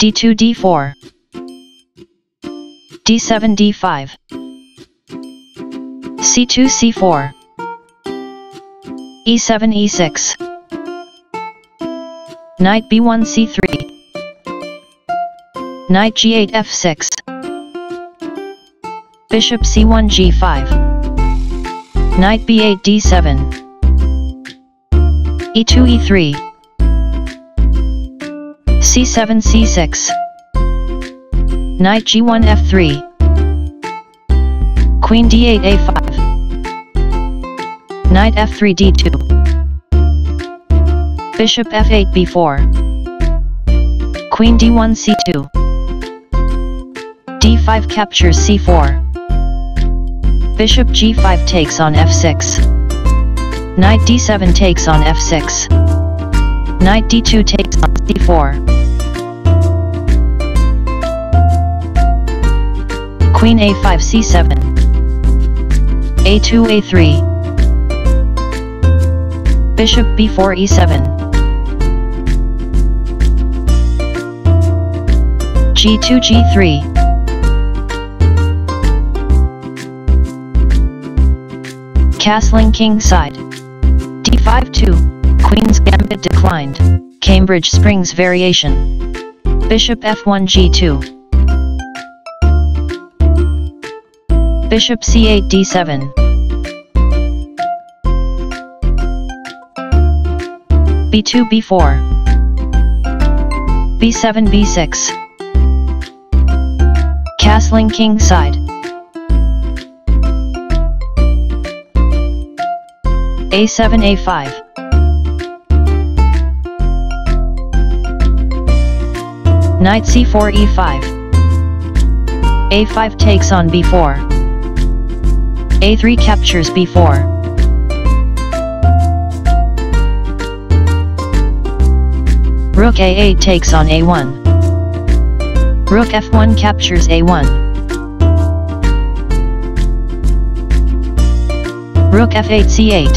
d2 d4 d7 d5 c2 c4 e7 e6 knight b1 c3 knight g8 f6 bishop c1 g5 knight b8 d7 e2 e3 c7 c6 knight g1 f3 queen d8 a5 knight f3 d2 bishop f8 b4 queen d1 c2 d5 captures c4 bishop g5 takes on f6 knight d7 takes on f6 knight d2 takes on c4 queen a5 c7 a2 a3 bishop b4 e7 g2 g3 castling king side d5 2 Queen's Gambit declined. Cambridge Springs variation. Bishop f1 g2 bishop c8 d7 b2 b4 b7 b6 castling king side a7 a5 knight c4 e5 a5 takes on b4 a3 captures b4 rook a8 takes on a1 rook f1 captures a1 rook f8 c8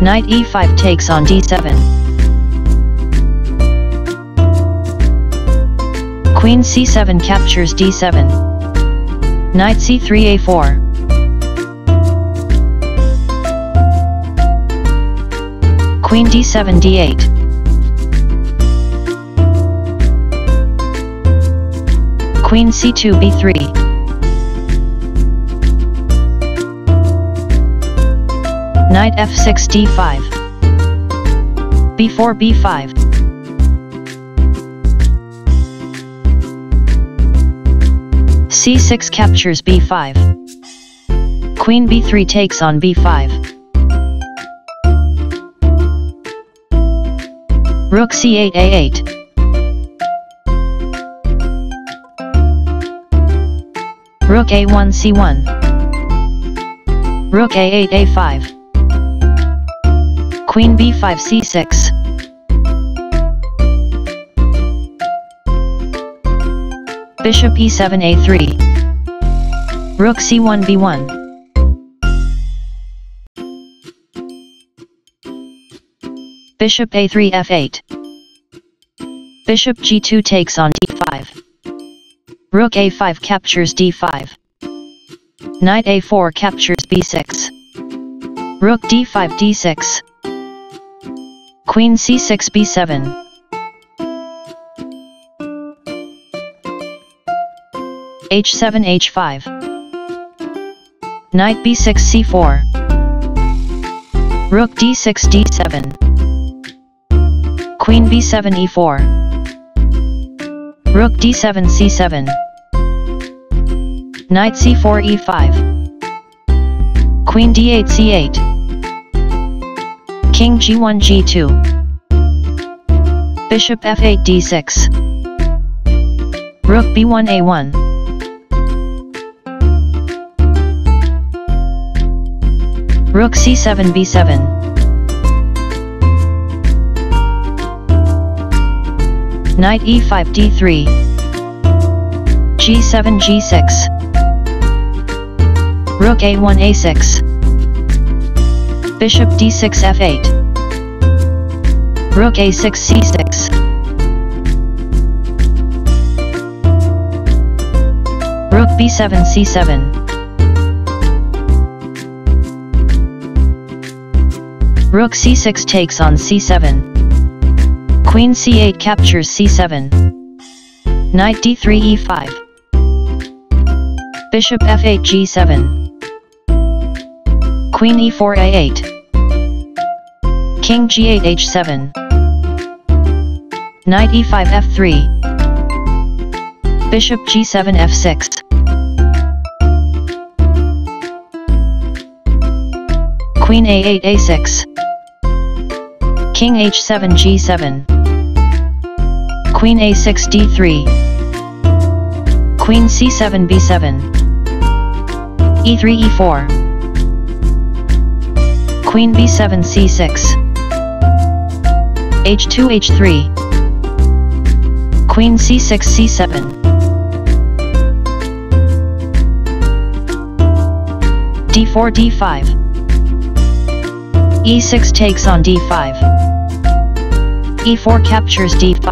knight e5 takes on d7 queen c7 captures d7 knight c3 a4 queen d7 d8 queen c2 b3 knight f6 d5 b4 b5 c6 captures b5 queen b3 takes on b5 rook c8 a8 rook a1 c1 rook a8 a5 queen b5 c6 bishop e7 a3 rook c1 b1 bishop a3 f8 bishop g2 takes on d5 rook a5 captures d5 knight a4 captures b6 rook d5 d6 queen c6 b7 h7 h5 knight b6 c4 rook d6 d7 queen b7 e4 rook d7 c7 knight c4 e5 queen d8 c8 king g1 g2 bishop f8 d6 rook b1 a1 rook c7 b7 knight e5 d3 g7 g6 rook a1 a6 bishop d6 f8 rook a6 c6 b7 c7. Rook c6 takes on c7. Queen c8 captures c7. Knight d3 e5. Bishop f8 g7. Queen e4 a8. King g8 h7. Knight e5 f3. Bishop g7 f6. Queen a8 a6. King h7 g7. Queen a6 d3. Queen c7 b7. e3 e4. Queen b7 c6. h2 h3. Queen c6 c7. d4 d5. e6 takes on d5. e4 captures d5.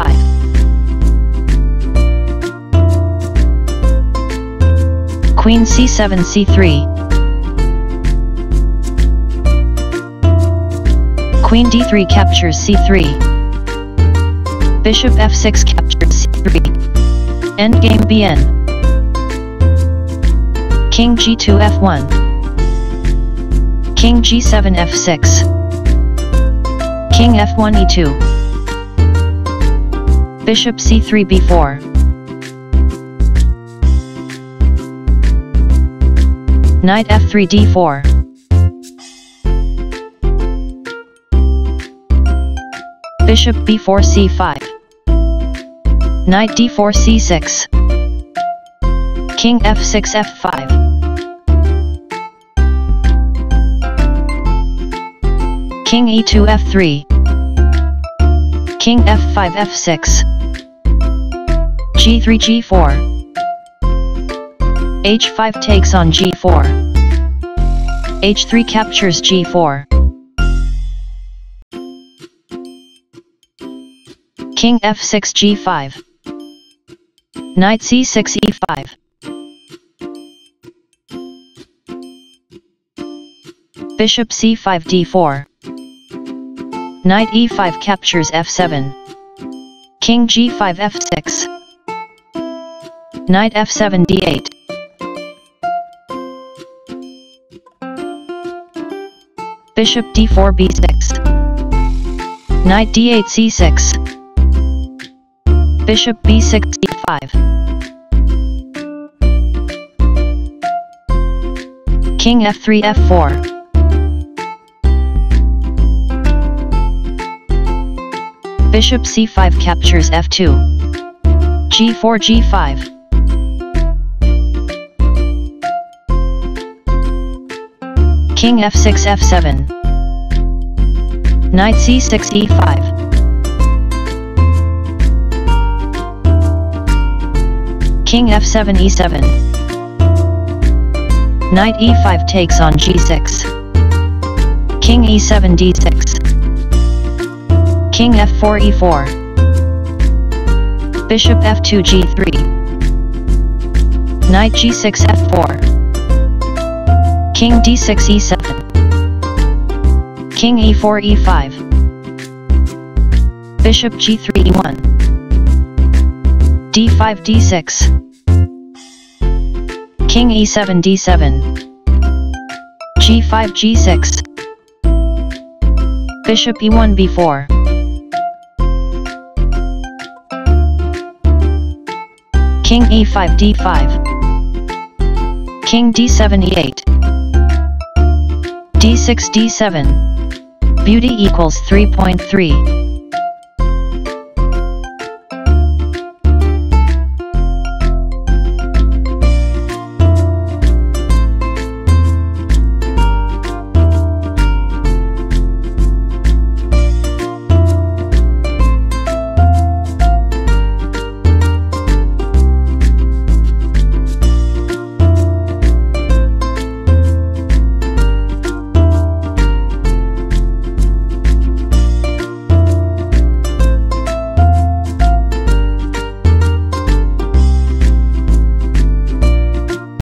Queen c7 c3. Queen d3 captures c3. Bishop f6 captures c3. Endgame bn. King g2 f1. King g7 f6. King f1 e2. Bishop c3 b4. Knight f3 d4. Bishop b4 c5. Knight d4 c6. King f6 f5. King e2 f3. King f5 f6. g3 g4. h5 takes on g4. h3 captures g4. King f6 g5. Knight c6 e5. Bishop c5 d4. Knight e5 captures f7. King g5 f6. Knight f7 d8. Bishop d4 b6. Knight d8 c6. Bishop b6 d5. King f3 f4. Bishop c5 captures f2. g4 g5. King f6 f7. Knight c6 e5. King f7 e7. Knight e5 takes on g6. King e7 d6. King f4 e4. Bishop f2 g3. Knight g6 f4. King d6 e7. King e4 e5. Bishop g3 e1. d5 d6. King e7 d7. g5 g6. Bishop e1 b4. King e5 d5. King d7 e8. d6 d7. Beauty equals 3.3.